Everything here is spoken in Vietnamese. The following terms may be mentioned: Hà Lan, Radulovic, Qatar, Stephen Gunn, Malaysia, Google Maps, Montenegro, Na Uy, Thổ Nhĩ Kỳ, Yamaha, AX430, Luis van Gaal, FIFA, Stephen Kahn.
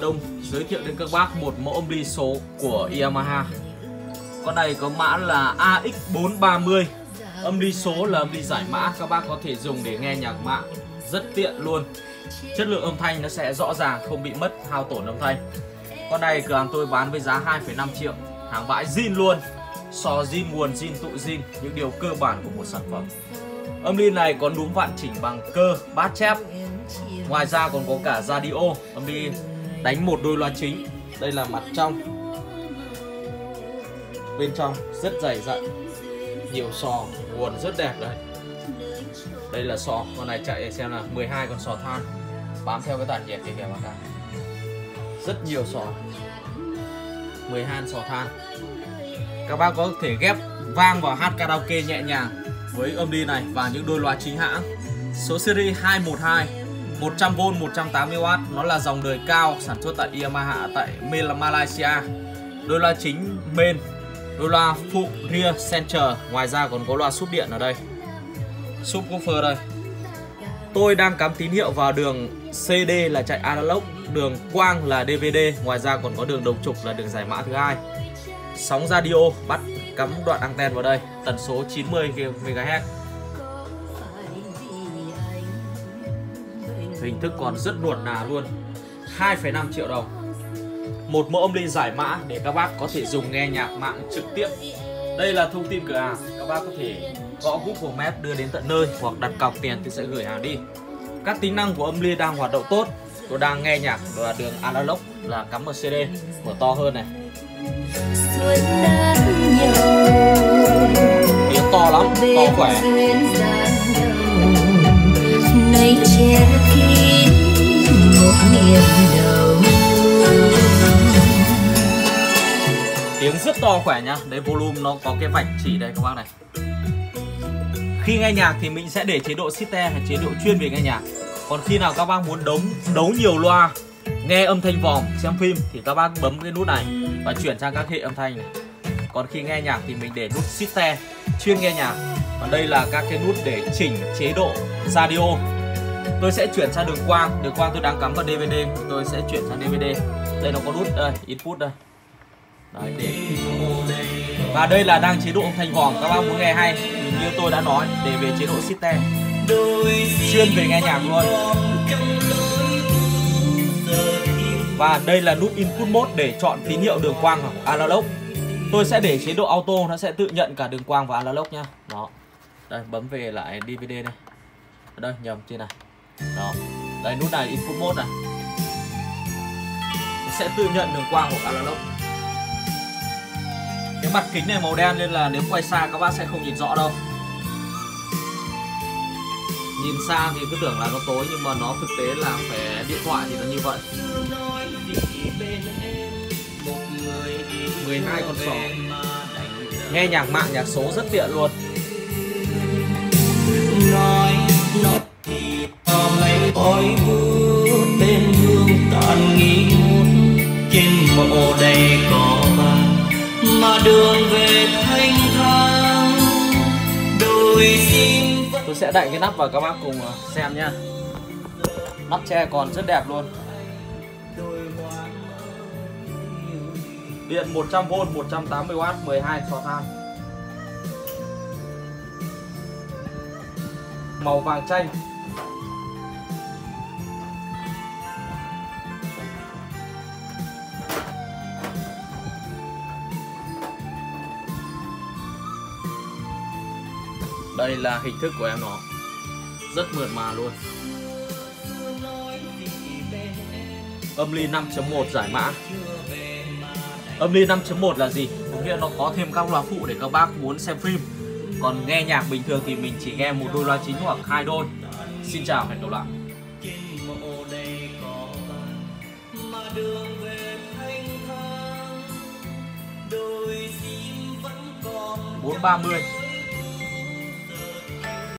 Đông giới thiệu đến các bác một mẫu ôm ly số của Yamaha. Con này có mã là AX430. Âm ly số là âm ly giải mã, các bác có thể dùng để nghe nhạc mạng, rất tiện luôn. Chất lượng âm thanh nó sẽ rõ ràng, không bị mất hao tổn âm thanh. Con này cửa hàng tôi bán với giá 2,5 triệu, hàng bãi zin luôn. Xò zin, nguồn zin, tụ zin, những điều cơ bản của một sản phẩm. Âm ly này có núm vặn chỉnh bằng cơ, bát chép. Ngoài ra còn có cả radio. Âm ly đánh một đôi loa chính. Đây là mặt trong. Bên trong rất dày dặn, nhiều sò, nguồn rất đẹp đấy. Đây là sò, con này chạy để xem là 12 con sò than bám theo cái tản nhiệt thì kìa bạn ạ. Rất nhiều sò, 12 sò than. Các bác có thể ghép vang vào hát karaoke nhẹ nhàng với âm ly này và những đôi loa chính hãng. Số series 212, 100V 180W, nó là dòng đời cao sản xuất tại Yamaha tại Malaysia. Đôi loa chính main, đôi loa phụ rear center, ngoài ra còn có loa súp điện ở đây. Subwoofer đây. Tôi đang cắm tín hiệu vào đường CD là chạy analog, đường quang là DVD, ngoài ra còn có đường đồng trục là đường giải mã thứ hai. Sóng radio bắt cắm đoạn anten vào đây, tần số 90 MHz. Hình thức còn rất nuột nà luôn. 2,5 triệu đồng. Một mẫu âm ly giải mã để các bác có thể dùng nghe nhạc mạng trực tiếp. Đây là thông tin cửa hàng. Các bác có thể gõ Google Maps đưa đến tận nơi hoặc đặt cọc tiền thì sẽ gửi hàng đi. Các tính năng của âm ly đang hoạt động tốt. Tôi đang nghe nhạc là đường analog là cắm vào CD, mở to hơn này. Tiếng to lắm, to khỏe. Tiếng rất to khỏe nhá. Đấy, volume nó có cái vạch chỉ đây các bác này. Khi nghe nhạc thì mình sẽ để chế độ sister hay chế độ chuyên về nghe nhạc. Còn khi nào các bác muốn đấu nhiều loa, nghe âm thanh vòm, xem phim thì các bác bấm cái nút này và chuyển sang các hệ âm thanh này. Còn khi nghe nhạc thì mình để nút sister chuyên nghe nhạc. Còn đây là các cái nút để chỉnh chế độ radio. Tôi sẽ chuyển sang đường quang tôi đang cắm vào DVD thì tôi sẽ chuyển sang DVD. Đây nó có nút đây, input đây. Đấy, để... Và đây là đang chế độ âm thanh vòm, các bác muốn nghe hay như tôi đã nói, để về chế độ sister chuyên về nghe nhạc luôn. Và đây là nút input mode để chọn tín hiệu đường quang hoặc analog. Tôi sẽ để chế độ auto, nó sẽ tự nhận cả đường quang và analog nhá. Đó. Đây, bấm về lại DVD đây. Ở đây nhầm trên này. Đó. Đây nút này input mode này. Nó sẽ tự nhận đường quang hoặc analog. Cái mặt kính này màu đen nên là nếu quay xa các bác sẽ không nhìn rõ đâu. Nhìn xa thì cứ tưởng là nó tối nhưng mà nó thực tế là phải điện thoại thì nó như vậy. 12 con sò. Nghe nhạc mạng, nhạc số rất tiện luôn. Tôi sẽ đậy cái nắp vào các bác cùng xem nhá. Nắp che còn rất đẹp luôn. Điện 100V 180W 12 sò than. Màu vàng chanh. Đây là hình thức của em nó. Rất mượt mà luôn. Âm ly 5.1 giải mã. Âm ly 5.1 là gì? Có nghĩa nó có thêm các loa phụ để các bác muốn xem phim. Còn nghe nhạc bình thường thì mình chỉ nghe một đôi loa chính hoặc hai đôi. Xin chào, hẹn gặp lại. 430